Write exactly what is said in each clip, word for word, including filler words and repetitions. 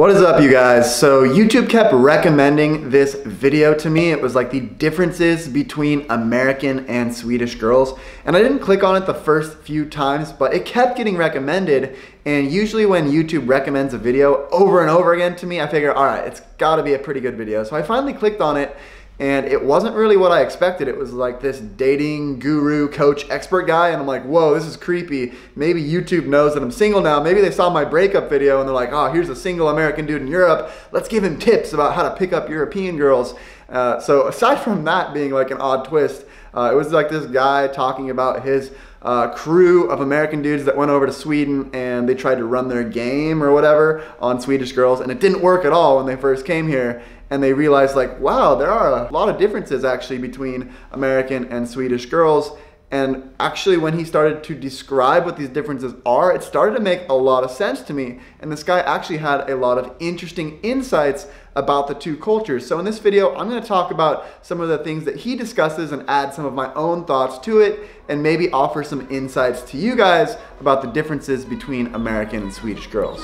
What is up, you guys? So YouTube kept recommending this video to me. It was like the differences between American and Swedish girls. And I didn't click on it the first few times, but it kept getting recommended. And usually when YouTube recommends a video over and over again to me, I figure, all right, it's gotta be a pretty good video. So I finally clicked on it, and it wasn't really what I expected. It was like this dating guru, coach, expert guy, and I'm like, whoa, this is creepy. Maybe YouTube knows that I'm single now. Maybe they saw my breakup video and they're like, oh, here's a single American dude in Europe. Let's give him tips about how to pick up European girls. Uh, so aside from that being like an odd twist, uh, it was like this guy talking about his uh, crew of American dudes that went over to Sweden and they tried to run their game or whatever on Swedish girls, and it didn't work at all when they first came here. And they realized, like, wow, there are a lot of differences actually between American and Swedish girls. And actually when he started to describe what these differences are, it started to make a lot of sense to me. And this guy actually had a lot of interesting insights about the two cultures. So in this video, I'm gonna talk about some of the things that he discusses and add some of my own thoughts to it, and maybe offer some insights to you guys about the differences between American and Swedish girls.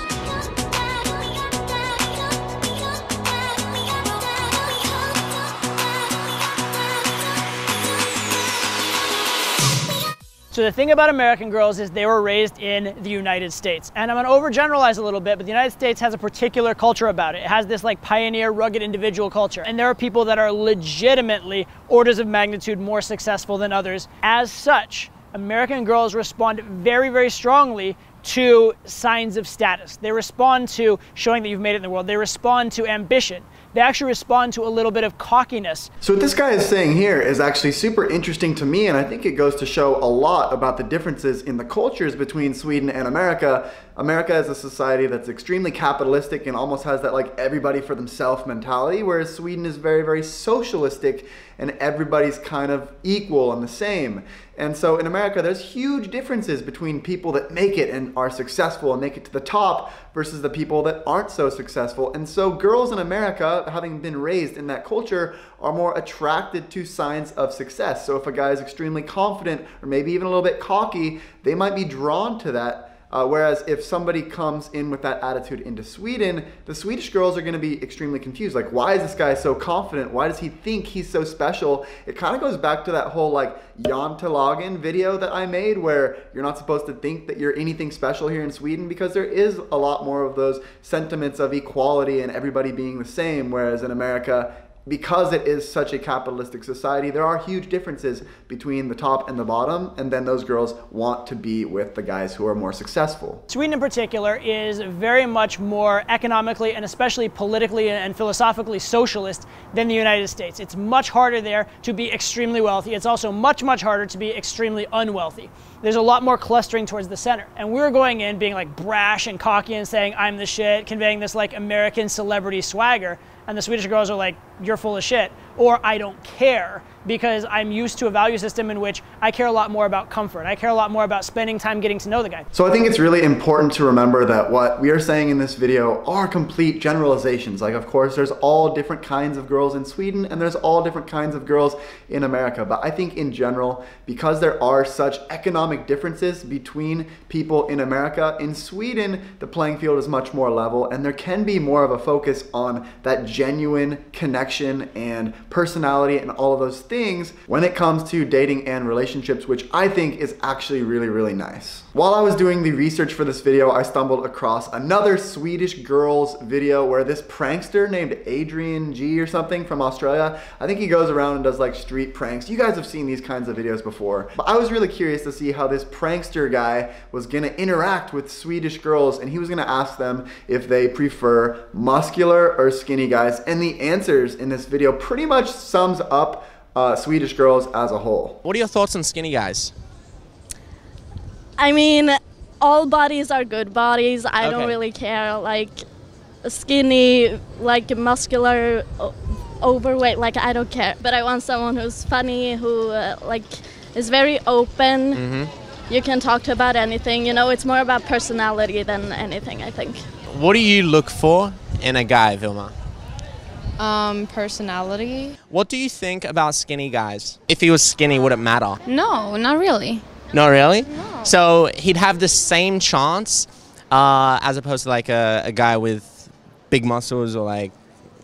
So the thing about American girls is they were raised in the United States. And I'm gonna overgeneralize a little bit, but the United States has a particular culture about it. It has this like pioneer, rugged individual culture. And there are people that are legitimately orders of magnitude more successful than others. As such, American girls respond very, very strongly to signs of status. They respond to showing that you've made it in the world. They respond to ambition. They actually respond to a little bit of cockiness. So what this guy is saying here is actually super interesting to me, and I think it goes to show a lot about the differences in the cultures between Sweden and America. America is a society that's extremely capitalistic and almost has that like everybody for themselves mentality, whereas Sweden is very, very socialistic and everybody's kind of equal and the same. And so in America, there's huge differences between people that make it and are successful and make it to the top versus the people that aren't so successful. And so girls in America, having been raised in that culture, are more attracted to signs of success. So if a guy is extremely confident or maybe even a little bit cocky, they might be drawn to that. Uh, whereas if somebody comes in with that attitude into Sweden, the Swedish girls are going to be extremely confused. Like, why is this guy so confident? Why does he think he's so special? It kind of goes back to that whole like Jantelagen video that I made, where you're not supposed to think that you're anything special here in Sweden, because there is a lot more of those sentiments of equality and everybody being the same, whereas in America, because it is such a capitalistic society, there are huge differences between the top and the bottom, and then those girls want to be with the guys who are more successful. Sweden in particular is very much more economically and especially politically and philosophically socialist than the United States. It's much harder there to be extremely wealthy. It's also much, much harder to be extremely unwealthy. There's a lot more clustering towards the center. And we're going in being like brash and cocky and saying, I'm the shit, conveying this like American celebrity swagger. And the Swedish girls are like, you're full of shit, or I don't care, because I'm used to a value system in which I care a lot more about comfort. I care a lot more about spending time getting to know the guy. So I think it's really important to remember that what we are saying in this video are complete generalizations. Like, of course, there's all different kinds of girls in Sweden, and there's all different kinds of girls in America. But I think in general, because there are such economic differences between people in America, in Sweden, the playing field is much more level, and there can be more of a focus on that genuine connection and personality and all of those things Things when it comes to dating and relationships, which I think is actually really, really nice. While I was doing the research for this video, I stumbled across another Swedish girls video where this prankster named Adrian G or something from Australia, I think he goes around and does like street pranks. You guys have seen these kinds of videos before, but I was really curious to see how this prankster guy was gonna interact with Swedish girls, and he was gonna ask them if they prefer muscular or skinny guys. And the answers in this video pretty much sums up Uh, Swedish girls as a whole. What are your thoughts on skinny guys? I mean, all bodies are good bodies. I okay. don't really care, like skinny, like muscular, overweight, like I don't care. But I want someone who's funny, who uh, like is very open. Mm-hmm. You can talk to about anything, you know, it's more about personality than anything, I think. What do you look for in a guy, Vilma? Um, personality. What do you think about skinny guys? If he was skinny, would it matter? No, not really. Not really? No. So he'd have the same chance uh, as opposed to like a, a guy with big muscles or like,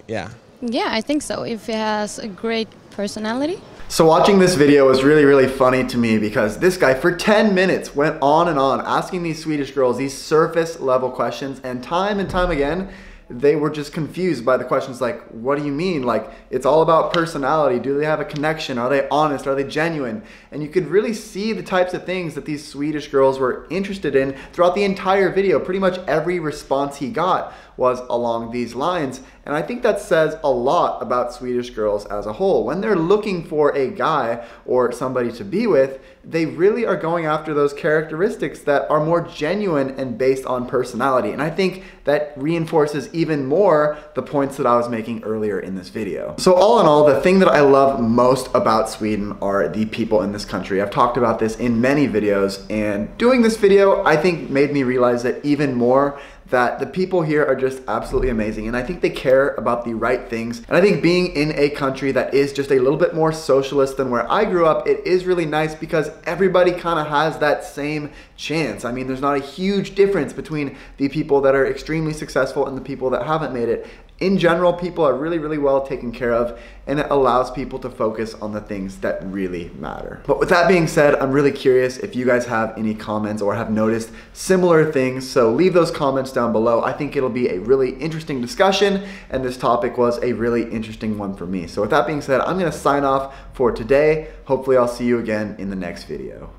yeah. Yeah, I think so, if he has a great personality. So watching this video was really, really funny to me because this guy for ten minutes went on and on asking these Swedish girls these surface level questions, and time and time again, they were just confused by the questions like, what do you mean? Like, it's all about personality. Do they have a connection? Are they honest? Are they genuine? And you could really see the types of things that these Swedish girls were interested in throughout the entire video. Pretty much every response he got was along these lines. And I think that says a lot about Swedish girls as a whole. When they're looking for a guy or somebody to be with, they really are going after those characteristics that are more genuine and based on personality. And I think that reinforces even more the points that I was making earlier in this video. So all in all, the thing that I love most about Sweden are the people in this country. I've talked about this in many videos, and doing this video, I think, made me realize that even more, that the people here are just absolutely amazing, and I think they care about the right things. And I think being in a country that is just a little bit more socialist than where I grew up, it is really nice because everybody kind of has that same chance. I mean, there's not a huge difference between the people that are extremely successful and the people that haven't made it. In general, people are really, really well taken care of, and it allows people to focus on the things that really matter. But with that being said, I'm really curious if you guys have any comments or have noticed similar things, so leave those comments down below. I think it'll be a really interesting discussion, and this topic was a really interesting one for me. So with that being said, I'm gonna sign off for today. Hopefully I'll see you again in the next video.